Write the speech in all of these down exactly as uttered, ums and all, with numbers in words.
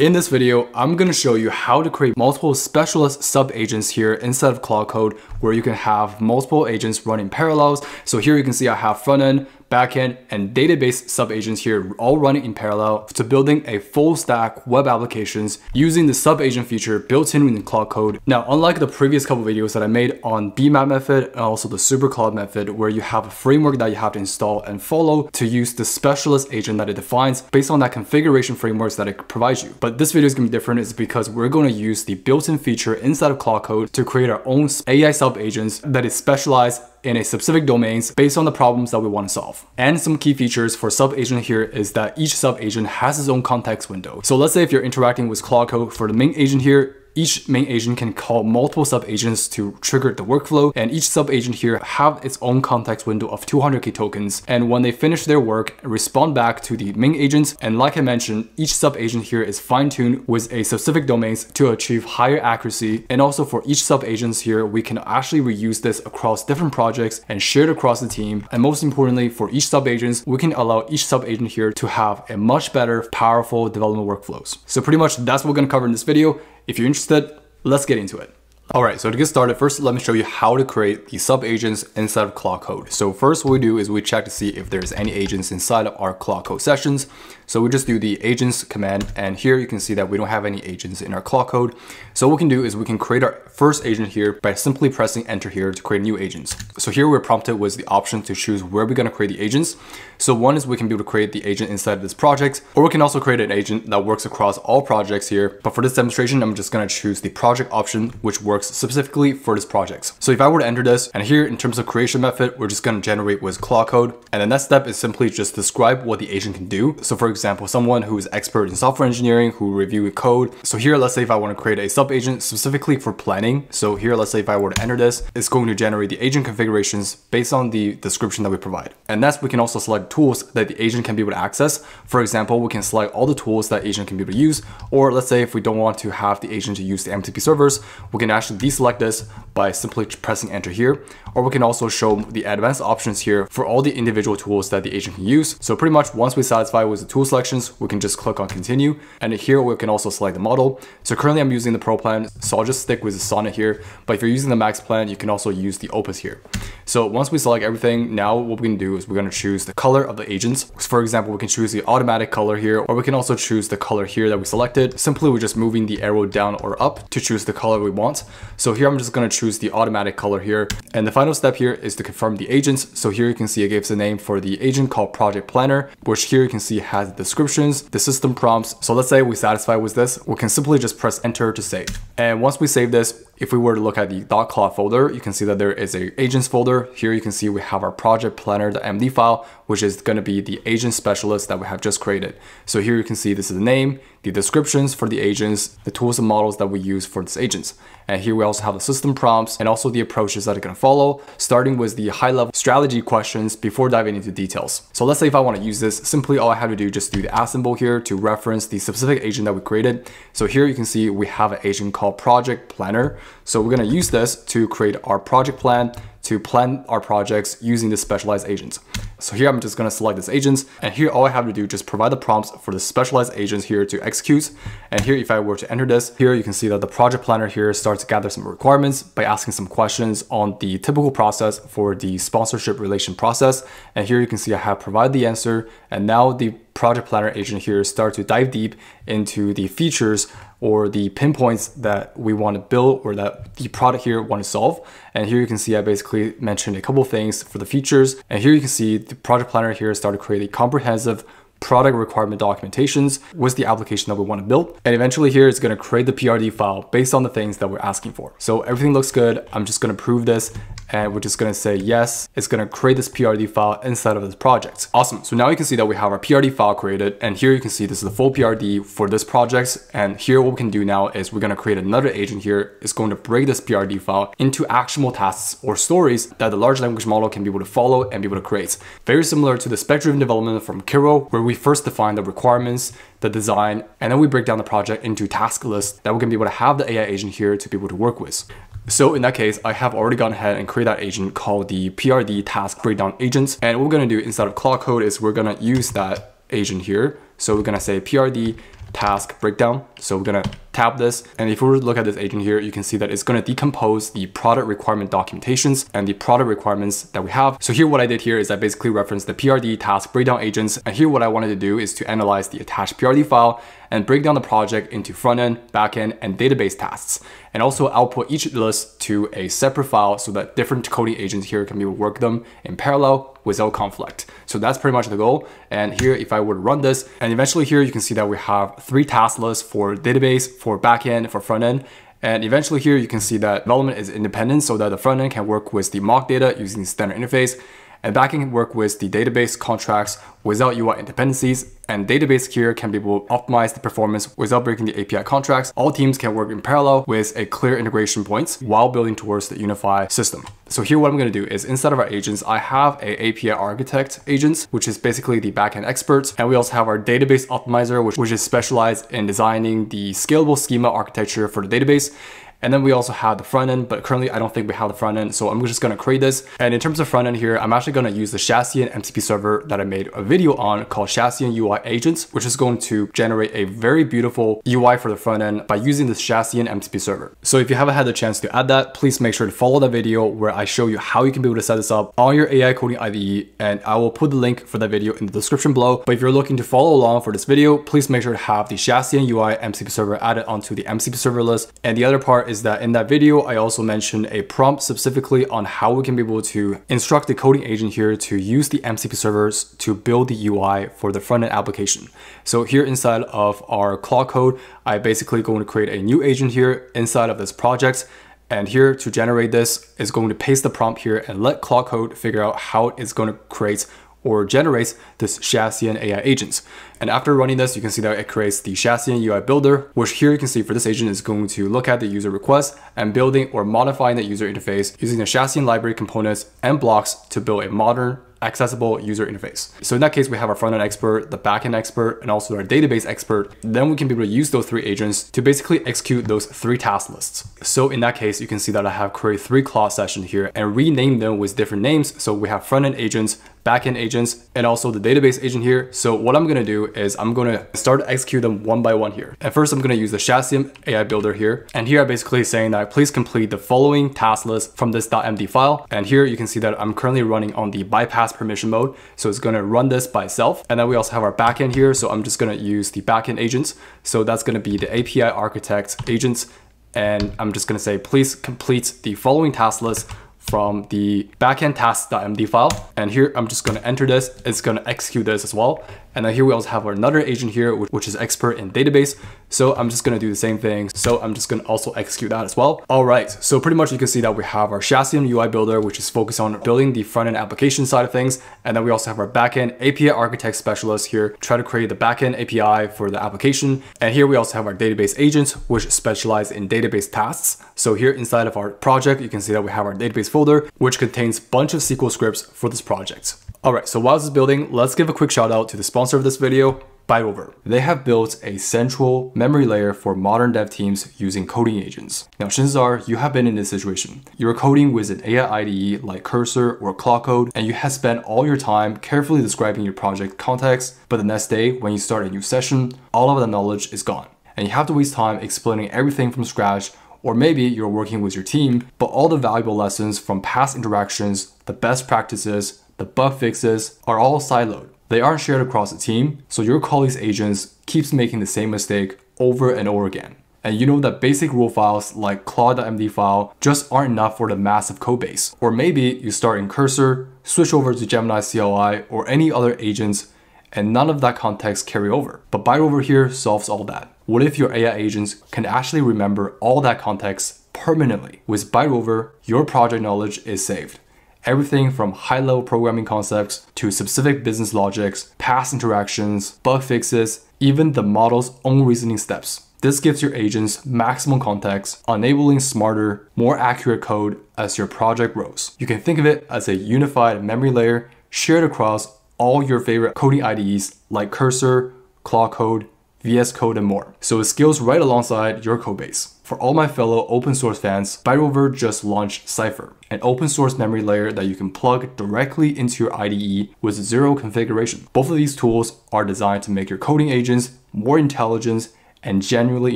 In this video, I'm going to show you how to create multiple specialist sub-agents here inside of Claude Code, where you can have multiple agents running parallels. So here you can see I have front-end, backend, and database sub-agents here all running in parallel to building a full-stack web applications using the sub-agent feature built in within Claude Code. Now, unlike the previous couple videos that I made on B MAD method and also the SuperClaude method, where you have a framework that you have to install and follow to use the specialist agent that it defines based on that configuration frameworks that it provides you. But this video is going to be different is because we're going to use the built-in feature inside of Claude Code to create our own A I sub-agents that is specialized in a specific domains based on the problems that we want to solve. And some key features for sub-agent here is that each sub-agent has its own context window. So let's say if you're interacting with Claude Code for the main agent here, each main agent can call multiple sub-agents to trigger the workflow, and each sub-agent here have its own context window of two hundred K tokens. And when they finish their work, respond back to the main agents. And like I mentioned, each sub-agent here is fine-tuned with a specific domains to achieve higher accuracy. And also for each sub-agents here, we can actually reuse this across different projects and share it across the team. And most importantly, for each sub-agents, we can allow each sub-agent here to have a much better, powerful development workflows. So pretty much that's what we're gonna cover in this video. If you're interested, let's get into it. All right, so to get started, first, let me show you how to create the sub-agents inside of Claude Code. So first what we do is we check to see if there's any agents inside of our Claude Code sessions. So we just do the agents command, and here you can see that we don't have any agents in our Claude Code. So what we can do is we can create our first agent here by simply pressing enter here to create new agents. So here we're prompted with the option to choose where we're gonna create the agents. So one is we can be able to create the agent inside of this project, or we can also create an agent that works across all projects here. But for this demonstration, I'm just gonna choose the project option, which works specifically for this project. So if I were to enter this, and here in terms of creation method, we're just going to generate with Claude Code. And the next step is simply just describe what the agent can do. So for example, someone who is expert in software engineering who review code. So here, let's say if I want to create a sub agent specifically for planning. So here, let's say if I were to enter this, it's going to generate the agent configurations based on the description that we provide. And next, we can also select tools that the agent can be able to access. For example, we can select all the tools that agent can be able to use. Or let's say if we don't want to have the agent to use the M C P servers, we can actually deselect this by simply pressing enter here, or we can also show the advanced options here for all the individual tools that the agent can use. So pretty much once we satisfy with the tool selections, we can just click on continue, and here we can also select the model. So currently I'm using the Pro plan, so I'll just stick with the Sonnet here, but if you're using the Max plan, you can also use the Opus here. So once we select everything, now what we can do is we're going to choose the color of the agents. For example, we can choose the automatic color here, or we can also choose the color here that we selected. Simply we're just moving the arrow down or up to choose the color we want. So here I'm just going to choose the automatic color here. And the final step here is to confirm the agents. So here you can see it gives a name for the agent called Project Planner, which here you can see has descriptions, the system prompts. So let's say we satisfy with this, we can simply just press enter to save. And once we save this, if we were to look at the .claude folder, you can see that there is a agents folder. Here you can see we have our project planner, the M D file, which is going to be the agent specialist that we have just created. So here you can see this is the name, the descriptions for the agents, the tools and models that we use for these agents. And here we also have the system prompts and also the approaches that are going to follow, starting with the high level strategy questions before diving into details. So let's say if I want to use this, simply all I have to do is just do the at symbol here to reference the specific agent that we created. So here you can see we have an agent called Project Planner. So we're going to use this to create our project plan, to plan our projects using the specialized agents. So here I'm just going to select this agents, and here all I have to do is just provide the prompts for the specialized agents here to execute. And here if I were to enter this, here you can see that the project planner here starts to gather some requirements by asking some questions on the typical process for the sponsorship relation process. And here you can see I have provided the answer, and now the project planner agent here starts to dive deep into the features or the pinpoints that we want to build or that the product here want to solve. And here you can see I basically mentioned a couple things for the features. And here you can see the project planner here started to create a comprehensive product requirement documentations with the application that we want to build. And eventually here it's going to create the P R D file based on the things that we're asking for. So everything looks good. I'm just going to approve this, and we're just going to say yes. It's going to create this P R D file inside of this project. Awesome. So now you can see that we have our P R D file created, and here you can see this is the full P R D for this project. And here what we can do now is we're going to create another agent here. It's going to break this P R D file into actionable tasks or stories that the large language model can be able to follow and be able to create. Very similar to the spec-driven development from Kiro, where we We first define the requirements, the design, and then we break down the project into task lists that we're gonna be able to have the A I agent here to be able to work with. So in that case, I have already gone ahead and created that agent called the P R D Task Breakdown Agents. And what we're gonna do inside of Claude Code is we're gonna use that agent here. So we're gonna say P R D task breakdown. So we're gonna tab this. And if we were to look at this agent here, you can see that it's gonna decompose the product requirement documentations and the product requirements that we have. So here, what I did here is I basically referenced the P R D task breakdown agents. And here, what I wanted to do is to analyze the attached P R D file and break down the project into front-end, back-end, and database tasks, and also output each list to a separate file so that different coding agents here can be work them in parallel without conflict. So that's pretty much the goal. And here, if I were to run this, and eventually here, you can see that we have three task lists for database, for back-end, for front-end. And eventually here, you can see that development is independent so that the front-end can work with the mock data using standard interface, and backend can work with the database contracts without U I dependencies, and database here can be able to optimize the performance without breaking the A P I contracts. All teams can work in parallel with a clear integration points while building towards the unified system. So here, what I'm gonna do is instead of our agents, I have a API architect agents, which is basically the backend experts. And we also have our database optimizer, which, which is specialized in designing the scalable schema architecture for the database. And then we also have the front end, but currently I don't think we have the front end. So I'm just gonna create this. And in terms of front end here, I'm actually gonna use the Shadcn M C P server that I made a video on called Shadcn U I Agents, which is going to generate a very beautiful U I for the front end by using the Shadcn M C P server. So if you haven't had the chance to add that, please make sure to follow that video where I show you how you can be able to set this up on your A I coding I D E. And I will put the link for that video in the description below. But if you're looking to follow along for this video, please make sure to have the Shadcn U I M C P server added onto the M C P server list. And the other part is Is that in that video, I also mentioned a prompt specifically on how we can be able to instruct the coding agent here to use the M C P servers to build the U I for the front-end application. So here inside of our Claude Code, I basically going to create a new agent here inside of this project. And here to generate this is going to paste the prompt here and let Claude Code figure out how it's going to create or generates this Shadcn A I agents. And after running this, you can see that it creates the Shadcn U I builder, which here you can see for this agent is going to look at the user request and building or modifying the user interface using the Shadcn library components and blocks to build a modern, accessible user interface. So in that case, we have our front-end expert, the back-end expert, and also our database expert. Then we can be able to use those three agents to basically execute those three task lists. So in that case, you can see that I have created three Claude sessions here and renamed them with different names. So we have front-end agents, back-end agents, and also the database agent here. So what I'm gonna do is I'm gonna start to execute them one by one here. At first, I'm gonna use the Shadcn A I builder here. And here I'm basically saying that please complete the following task list from this .md file. And here you can see that I'm currently running on the bypass permission mode. So it's gonna run this by itself. And then we also have our backend here. So I'm just gonna use the backend agents. So that's gonna be the A P I architect agents. And I'm just gonna say, please complete the following task list from the backend task.md file. And here I'm just gonna enter this. It's gonna execute this as well. And then here we also have another agent here, which is expert in database. So I'm just gonna do the same thing. So I'm just gonna also execute that as well. All right, so pretty much you can see that we have our Shadcn U I builder, which is focused on building the front-end application side of things. And then we also have our backend A P I architect specialist here, try to create the backend A P I for the application. And here we also have our database agents, which specialize in database tasks. So here inside of our project, you can see that we have our database folder, which contains a bunch of S Q L scripts for this project. All right, so while this is building, let's give a quick shout out to the sponsor of this video, ByteRover. They have built a central memory layer for modern dev teams using coding agents. Now, chances are you have been in this situation. You're coding with an A I I D E like Cursor or Claude Code, and you have spent all your time carefully describing your project context, but the next day when you start a new session, all of that knowledge is gone. And you have to waste time explaining everything from scratch. Or maybe you're working with your team, but all the valuable lessons from past interactions, the best practices, the bug fixes are all siloed. They aren't shared across the team, so your colleagues' agents keeps making the same mistake over and over again. And you know that basic rule files like claude.md file just aren't enough for the massive code base. Or maybe you start in Cursor, switch over to Gemini C L I or any other agents, and none of that context carry over. But ByteRover here solves all that. What if your A I agents can actually remember all that context permanently? With ByteRover, your project knowledge is saved. Everything from high-level programming concepts to specific business logics, past interactions, bug fixes, even the model's own reasoning steps. This gives your agents maximum context, enabling smarter, more accurate code as your project grows. You can think of it as a unified memory layer shared across all your favorite coding I D Es like Cursor, Claude Code, V S Code, and more. So it scales right alongside your code base. For all my fellow open source fans, ByteRover just launched Cypher, an open source memory layer that you can plug directly into your I D E with zero configuration. Both of these tools are designed to make your coding agents more intelligent and genuinely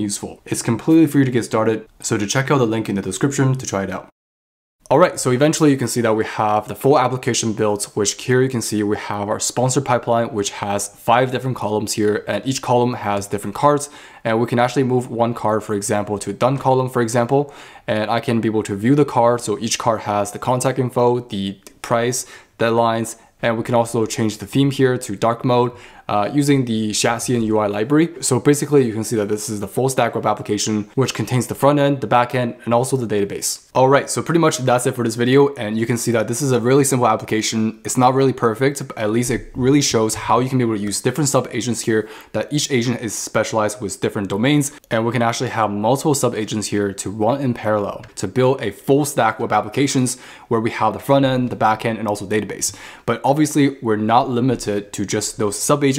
useful. It's completely free to get started, so to check out the link in the description to try it out. All right, so eventually you can see that we have the full application built, which here you can see we have our sponsor pipeline, which has five different columns here, and each column has different cards, and we can actually move one card, for example, to a done column, for example, and I can be able to view the card. So each card has the contact info, the price, deadlines, and we can also change the theme here to dark mode uh, using the Shadcn U I library. So basically you can see that this is the full stack web application, which contains the front end, the back end, and also the database. All right, so pretty much that's it for this video. And you can see that this is a really simple application. It's not really perfect, but at least it really shows how you can be able to use different sub agents here, that each agent is specialized with different domains. And we can actually have multiple sub agents here to run in parallel to build a full stack web applications where we have the front end, the back end, and also database. But obviously we're not limited to just those sub agents.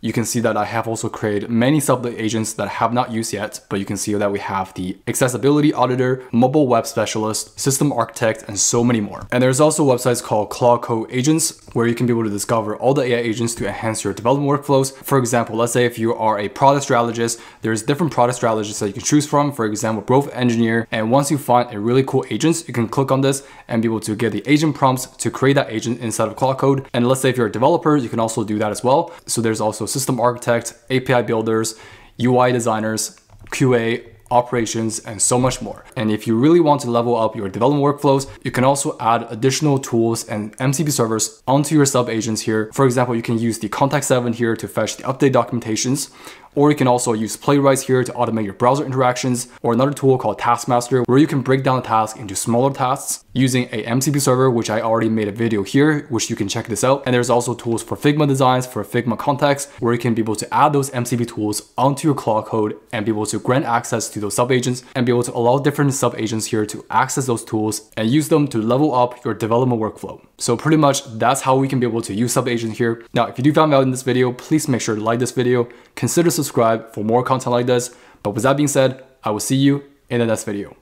You can see that I have also created many sub agents that I have not used yet, but you can see that we have the accessibility auditor, mobile web specialist, system architect, and so many more. And there's also websites called Claude Code Agents, where you can be able to discover all the A I agents to enhance your development workflows. For example, let's say if you are a product strategist, there's different product strategists that you can choose from, for example, growth engineer. And once you find a really cool agent, you can click on this and be able to get the agent prompts to create that agent inside of Claude Code. And let's say if you're a developer, you can also do that as well. So there's also system architect, A P I builders, U I designers, Q A, operations, and so much more. And if you really want to level up your development workflows, you can also add additional tools and M C P servers onto your sub agents here. For example, you can use the contact seven here to fetch the update documentations, or you can also use Playwright here to automate your browser interactions, or another tool called TaskMaster, where you can break down the task into smaller tasks using a M C P server, which I already made a video here, which you can check this out. And there's also tools for Figma designs, for Figma context, where you can be able to add those M C P tools onto your Claude Code and be able to grant access to those sub-agents and be able to allow different sub-agents here to access those tools and use them to level up your development workflow. So pretty much that's how we can be able to use sub-agent here. Now, if you do find value in this video, please make sure to like this video, consider subscribe for more content like this. But with that being said, I will see you in the next video.